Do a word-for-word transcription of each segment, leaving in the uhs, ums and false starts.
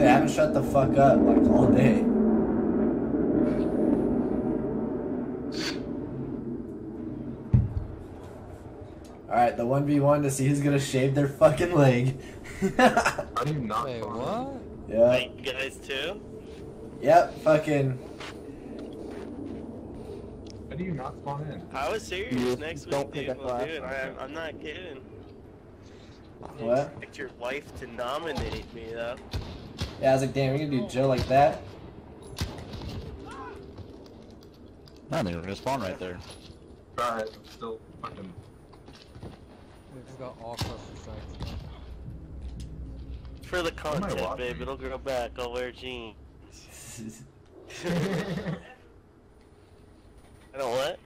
they haven't shut the fuck up like all day. Alright, the one v one to see who's gonna shave their fucking leg. Are you not? Wait, what? Yeah. Like, you guys too? Yep, fucking. How do you not spawn in? I was serious. You next week, dude. Well, dude, I'm, I'm not kidding. What? I expect your wife to nominate me, though. Yeah, I was like, damn, we can do Joe like that. No, they were gonna spawn right there. Alright, I'm still fucking. We just got all sorts. For the content, babe, it'll grow back. I'll wear jeans. I don't what?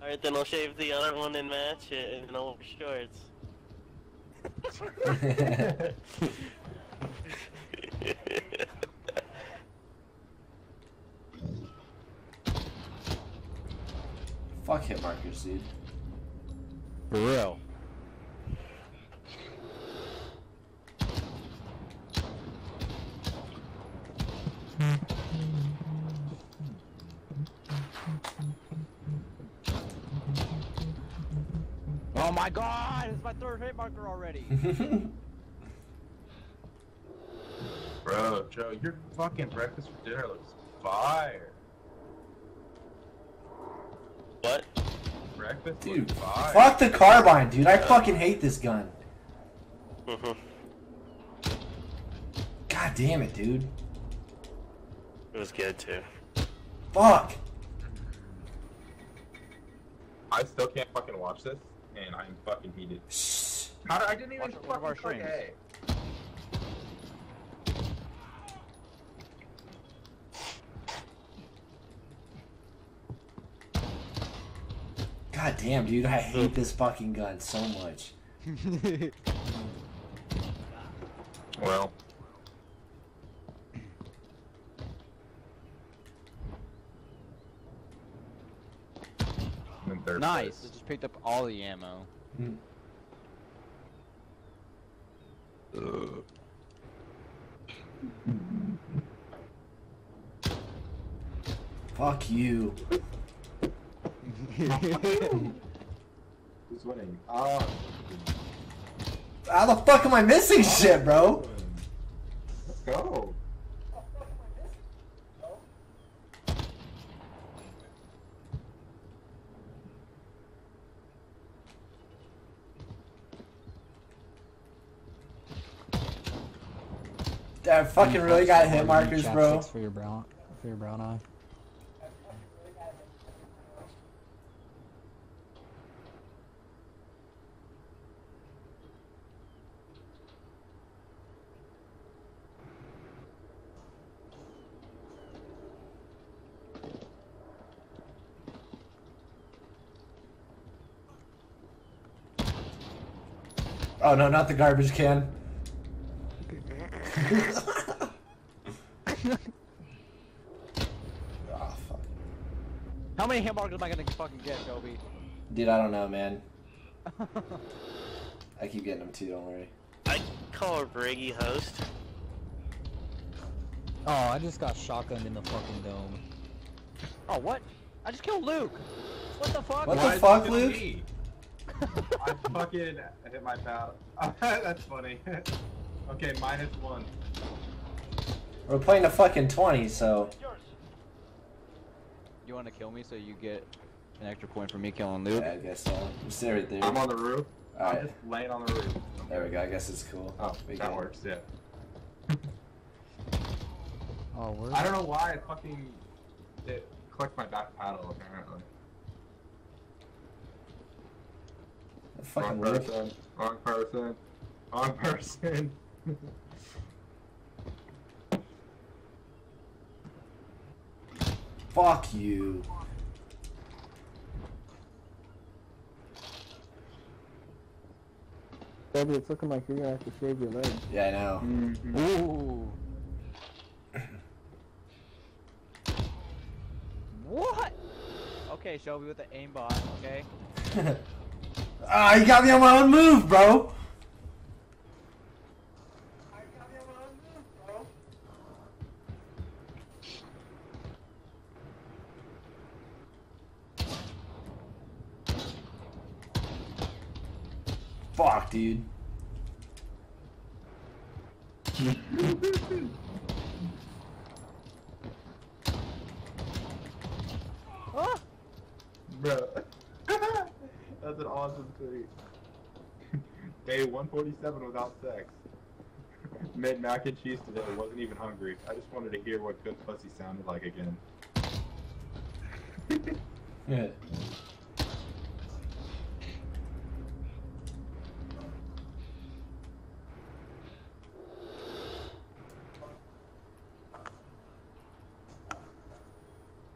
Alright, then I'll shave the other one and match it, and I'll wear shorts. Fuck hit markers, dude. For real. Oh my god, it's my third hit marker already. Bro, Joe, your fucking breakfast for dinner looks fire. What? Breakfast? Dude, fire. Fuck the carbine, dude. I fucking hate this gun. God damn it, dude. It was good too. Fuck! I still can't fucking watch this, and I'm fucking heated. Shh. How did I didn't even watch fucking one of our click A. God damn, dude, I hate this fucking gun so much. Well. Nice. Place. I just picked up all the ammo. Mm. Uh. Fuck you. Who's winning? Oh. How the fuck am I missing oh. shit, bro? Let's go. I fucking really got hit markers, bro. For your brown, for your brown eye. Oh no, not the garbage can. Ah, oh, fuck. How many hamburgers am I gonna fucking get, Joby? Dude, I don't know, man. I keep getting them too, don't worry. I call a braggy host. Oh, I just got shotgunned in the fucking dome. Oh, what? I just killed Luke! What the fuck? What Why the fuck, Luke? I fucking hit my pal. That's funny. Okay, minus one. We're playing a fucking twenty, so. You want to kill me so you get an extra point for me killing Luke? Yeah, I guess so. I'm still right there. I'm on the roof. All right. I'm just laying on the roof. There we go. I guess it's cool. Oh, we that go. works. Yeah. Oh, where? I don't know why I fucking it clicked my back paddle apparently. That fucking wrong person. Worked. Wrong person. On person. Fuck you. Baby, it's looking like you're gonna have to shave your leg. Yeah, I know. Mm-hmm. Ooh. What? Okay, Shelby with the aimbot, okay? Ah, uh, you got me on my own move, bro! Fuck, dude. Ah! Bro, that's an awesome tweet. Day one forty-seven without sex. Made mac and cheese today. Wasn't even hungry. I just wanted to hear what good pussy sounded like again. Yeah.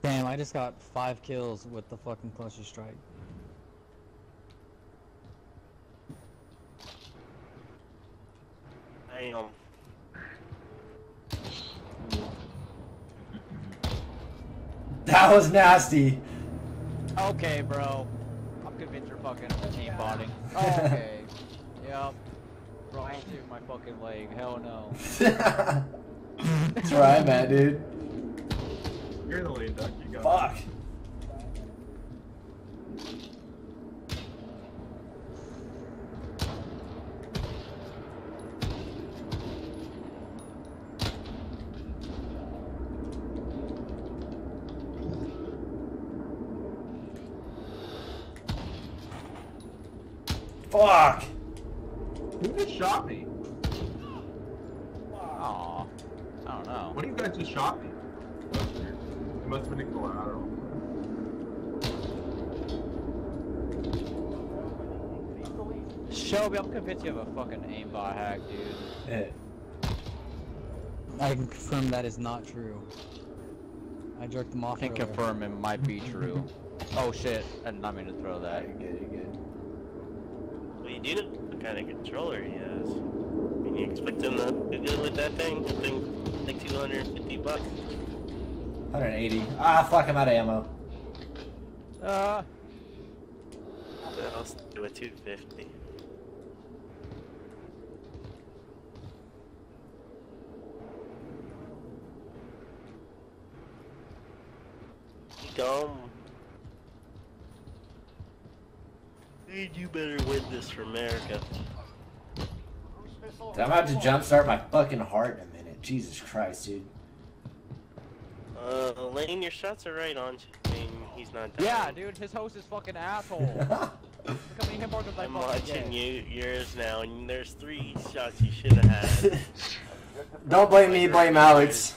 Damn, I just got five kills with the fucking cluster strike. Damn. That was nasty. Okay, bro. I'm convinced you're fucking team botting. Okay. Yep. Bro, I ain't shooting my fucking leg. Hell no. That's where I'm at, dude. You're the lead duck, you got it. Fuck. Fuck! Who just shot me? Aw, I don't know. What do you guys just shot me? It must have been a collateral. Shelby, I'm convinced you have a fucking aimbot hack, dude. Yeah. I can confirm that is not true. I jerked them off. I can earlier. confirm it might be true. Oh shit! I did not mean to throw that. You're good. You're good. You need it, the kind of controller he has. I mean, you expect him to do good with that thing? I think like two hundred fifty bucks. one eighty. Ah, fuck, I'm out of ammo. Uh. What else do a two fifty? Dumb. Dude, you better win this for America. I'm about to jumpstart my fucking heart in a minute. Jesus Christ, dude. Uh, Lane, your shots are right on. I mean, he's not dying. Yeah, dude, his host is fucking asshole. I'm watching you, yours now, and there's three shots you should have had. Don't blame me, blame Alex.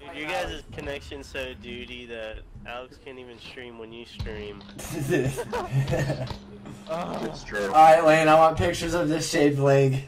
Dude, your guys' connection's so duty that Alex can't even stream when you stream. It's true. Alright, Lane, I want pictures of this shaved leg.